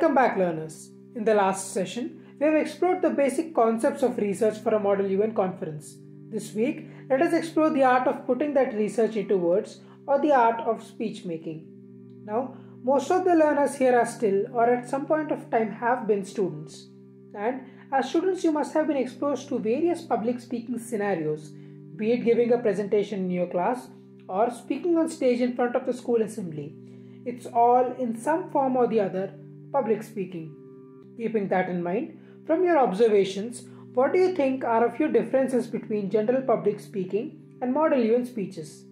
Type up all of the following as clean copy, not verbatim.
Welcome back, learners. In the last session, we have explored the basic concepts of research for a Model UN conference. This week, let us explore the art of putting that research into words or the art of speech making. Now, most of the learners here are still or at some point of time have been students. And as students, you must have been exposed to various public speaking scenarios, be it giving a presentation in your class or speaking on stage in front of the school assembly. It's all, in some form or the other, public speaking. Keeping that in mind, from your observations, what do you think are a few differences between general public speaking and Model UN speeches?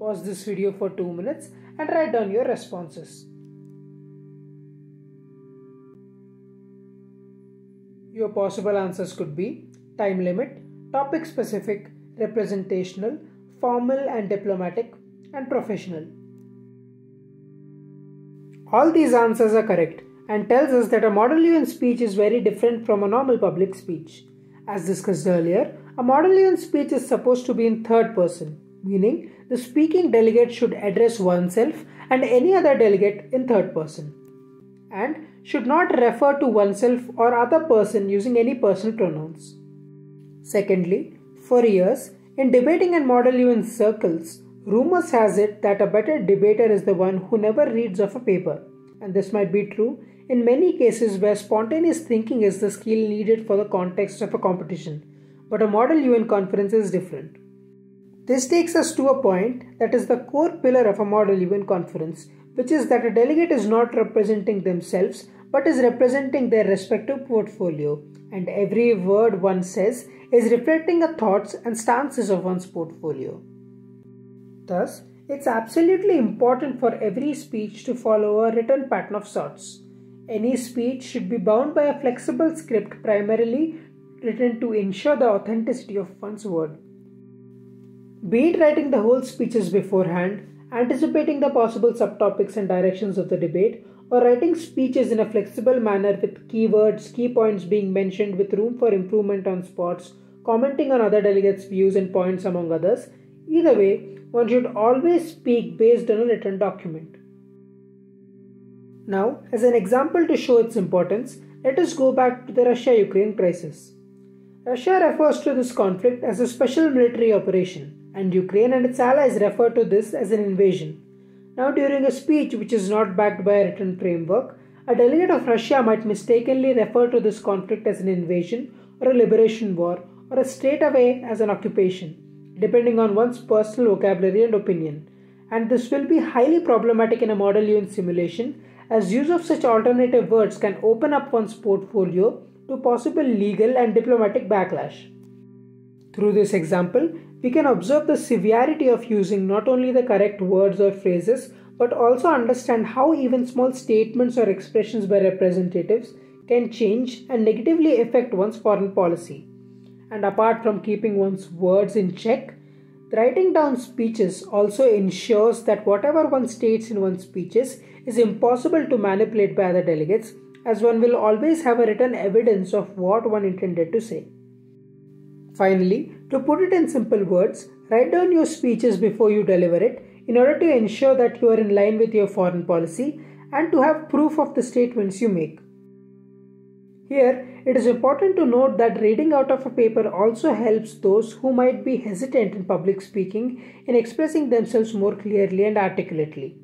Pause this video for 2 minutes and write down your responses. Your possible answers could be time limit, topic specific, representational, formal and diplomatic, and professional. All these answers are correct and tells us that a Model UN speech is very different from a normal public speech. As discussed earlier, a Model UN speech is supposed to be in third person, meaning the speaking delegate should address oneself and any other delegate in third person, and should not refer to oneself or other person using any personal pronouns. Secondly, for years, in debating and Model UN circles, rumors has it that a better debater is the one who never reads off a paper, and this might be true in many cases where spontaneous thinking is the skill needed for the context of a competition, but a Model UN conference is different. This takes us to a point that is the core pillar of a Model UN conference, which is that a delegate is not representing themselves but is representing their respective portfolio, and every word one says is reflecting the thoughts and stances of one's portfolio. Thus, it's absolutely important for every speech to follow a written pattern of sorts. Any speech should be bound by a flexible script primarily written to ensure the authenticity of one's word. Be it writing the whole speeches beforehand, anticipating the possible subtopics and directions of the debate, or writing speeches in a flexible manner with keywords, key points being mentioned with room for improvement on spots, commenting on other delegates' views and points among others. Either way, one should always speak based on a written document. Now, as an example to show its importance, let us go back to the Russia-Ukraine crisis. Russia refers to this conflict as a special military operation, and Ukraine and its allies refer to this as an invasion. Now, during a speech which is not backed by a written framework, a delegate of Russia might mistakenly refer to this conflict as an invasion or a liberation war or a straightaway as an occupation, depending on one's personal vocabulary and opinion, and this will be highly problematic in a Model UN simulation, as use of such alternative words can open up one's portfolio to possible legal and diplomatic backlash. Through this example, we can observe the severity of using not only the correct words or phrases, but also understand how even small statements or expressions by representatives can change and negatively affect one's foreign policy. And apart from keeping one's words in check, writing down speeches also ensures that whatever one states in one's speeches is impossible to manipulate by other delegates, as one will always have a written evidence of what one intended to say. Finally, to put it in simple words, write down your speeches before you deliver it in order to ensure that you are in line with your foreign policy and to have proof of the statements you make. Here, it is important to note that reading out of a paper also helps those who might be hesitant in public speaking in expressing themselves more clearly and articulately.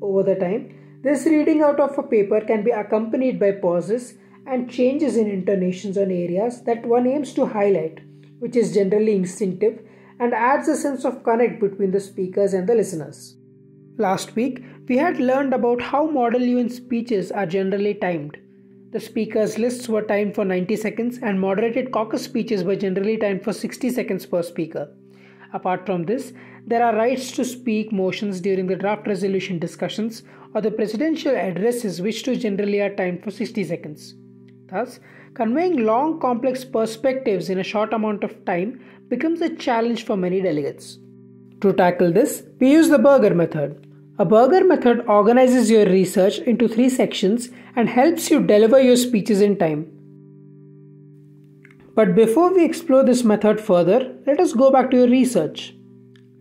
Over the time, this reading out of a paper can be accompanied by pauses and changes in intonations on areas that one aims to highlight, which is generally instinctive and adds a sense of connect between the speakers and the listeners. Last week, we had learned about how Model UN speeches are generally timed. The speakers' lists were timed for 90 seconds and moderated caucus speeches were generally timed for 60 seconds per speaker. Apart from this, there are rights to speak motions during the draft resolution discussions or the presidential addresses, which too generally are timed for 60 seconds. Thus, conveying long, complex perspectives in a short amount of time becomes a challenge for many delegates. To tackle this, we use the Burger Method. A Burger Method organizes your research into 3 sections and helps you deliver your speeches in time. But before we explore this method further, let us go back to your research.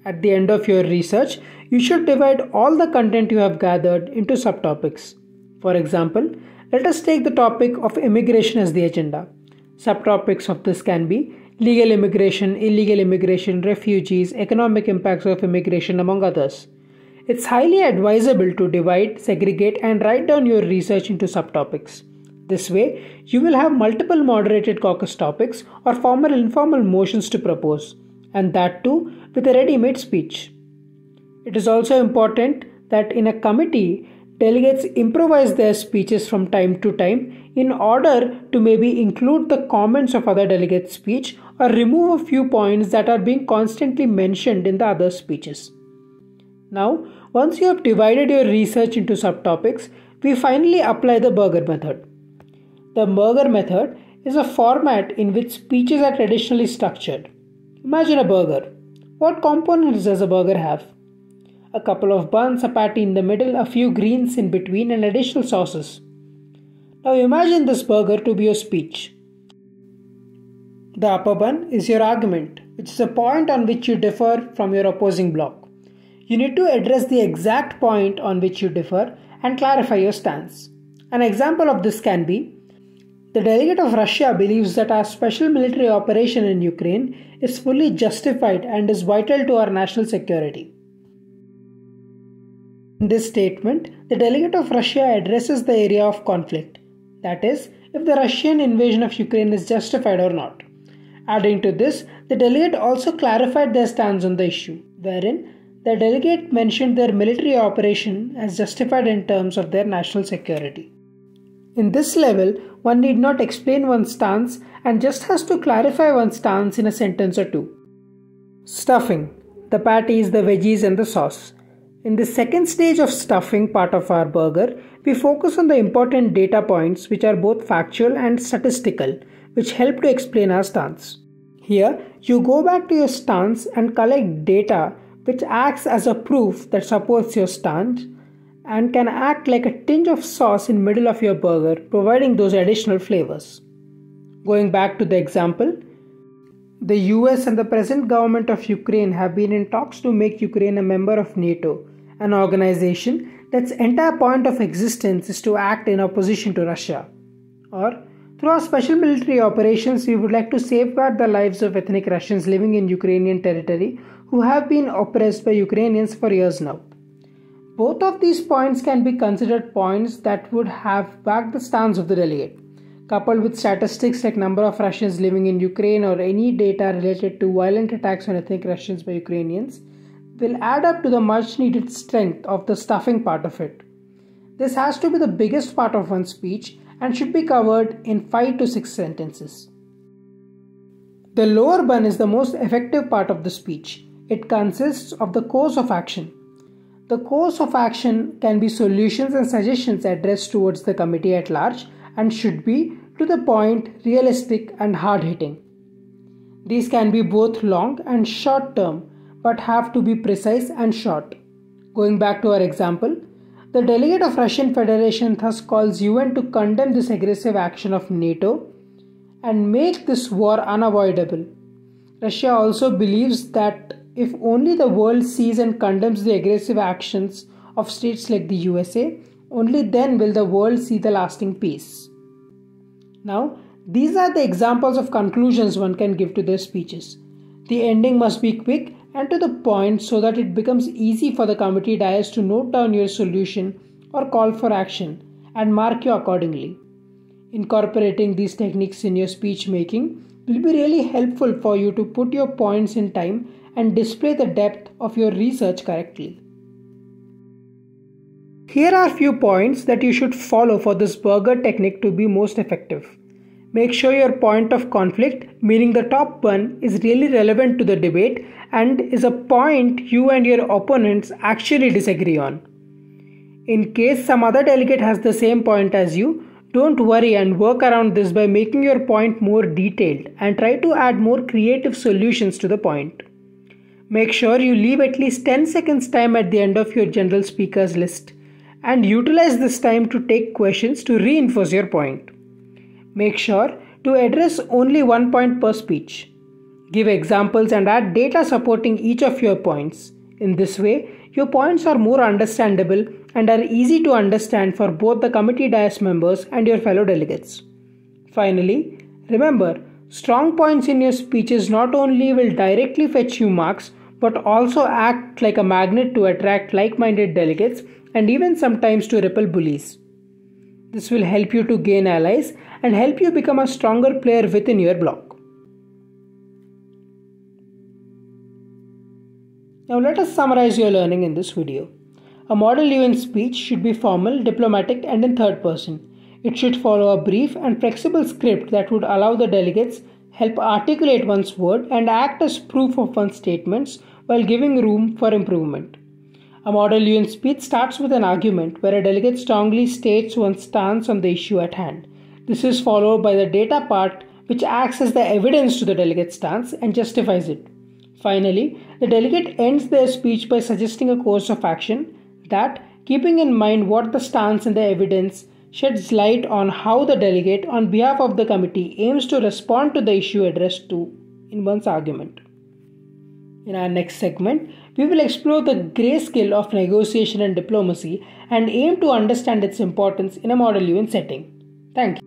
At the end of your research, you should divide all the content you have gathered into subtopics. For example, let us take the topic of immigration as the agenda. Subtopics of this can be legal immigration, illegal immigration, refugees, economic impacts of immigration, among others. It's highly advisable to divide, segregate, and write down your research into subtopics. This way, you will have multiple moderated caucus topics or formal and informal motions to propose, and that too with a ready-made speech. It is also important that in a committee, delegates improvise their speeches from time to time in order to maybe include the comments of other delegates' speech or remove a few points that are being constantly mentioned in the other speeches. Now, once you have divided your research into subtopics, we finally apply the Burger Method. The Burger Method is a format in which speeches are traditionally structured. Imagine a burger. What components does a burger have? A couple of buns, a patty in the middle, a few greens in between, and additional sauces. Now imagine this burger to be your speech. The upper bun is your argument, which is a point on which you differ from your opposing bloc. You need to address the exact point on which you differ and clarify your stance. An example of this can be: the delegate of Russia believes that our special military operation in Ukraine is fully justified and is vital to our national security. In this statement, the delegate of Russia addresses the area of conflict, that is, if the Russian invasion of Ukraine is justified or not. Adding to this, the delegate also clarified their stance on the issue, wherein the delegate mentioned their military operation as justified in terms of their national security. In this level, one need not explain one's stance and just has to clarify one's stance in a sentence or two. Stuffing, the patties, the veggies, and the sauce. In the second stage of stuffing part of our burger, we focus on the important data points which are both factual and statistical, which help to explain our stance. Here, you go back to your stance and collect data which acts as a proof that supports your stance and can act like a tinge of sauce in the middle of your burger, providing those additional flavors. Going back to the example, the US and the present government of Ukraine have been in talks to make Ukraine a member of NATO, an organization that's entire point of existence is to act in opposition to Russia. Or, through our special military operations, we would like to safeguard the lives of ethnic Russians living in Ukrainian territory who have been oppressed by Ukrainians for years now. Both of these points can be considered points that would have backed the stance of the delegate. Coupled with statistics like number of Russians living in Ukraine or any data related to violent attacks on ethnic Russians by Ukrainians, will add up to the much needed strength of the stuffing part of it. This has to be the biggest part of one's speech and should be covered in 5 to 6 sentences. The lower bun is the most effective part of the speech. It consists of the course of action. The course of action can be solutions and suggestions addressed towards the committee at large and should be to the point, realistic and hard-hitting. These can be both long and short-term, but have to be precise and short. Going back to our example, the delegate of Russian Federation thus calls UN to condemn this aggressive action of NATO and make this war unavoidable. Russia also believes that if only the world sees and condemns the aggressive actions of states like the USA, only then will the world see the lasting peace. Now, these are the examples of conclusions one can give to their speeches. The ending must be quick and to the point so that it becomes easy for the committee dais to note down your solution or call for action and mark you accordingly. Incorporating these techniques in your speech making will be really helpful for you to put your points in time and display the depth of your research correctly. Here are few points that you should follow for this burger technique to be most effective. Make sure your point of conflict, meaning the top bun, is really relevant to the debate and is a point you and your opponents actually disagree on. In case some other delegate has the same point as you, don't worry and work around this by making your point more detailed and try to add more creative solutions to the point. Make sure you leave at least 10 seconds time at the end of your general speakers list and utilize this time to take questions to reinforce your point. Make sure to address only one point per speech. Give examples and add data supporting each of your points. In this way, your points are more understandable and are easy to understand for both the committee dais members and your fellow delegates. Finally, remember, strong points in your speeches not only will directly fetch you marks, but also act like a magnet to attract like-minded delegates and even sometimes to repel bullies. This will help you to gain allies and help you become a stronger player within your bloc. Now let us summarize your learning in this video. A Model UN speech should be formal, diplomatic, and in third person. It should follow a brief and flexible script that would allow the delegates help articulate one's word and act as proof of one's statements while giving room for improvement. A Model UN speech starts with an argument where a delegate strongly states one's stance on the issue at hand. This is followed by the data part, which acts as the evidence to the delegate's stance and justifies it. Finally, the delegate ends their speech by suggesting a course of action that, keeping in mind what the stance and the evidence, sheds light on how the delegate on behalf of the committee aims to respond to the issue addressed to in one's argument. In our next segment, we will explore the grey skill of negotiation and diplomacy and aim to understand its importance in a Model UN setting. Thank you.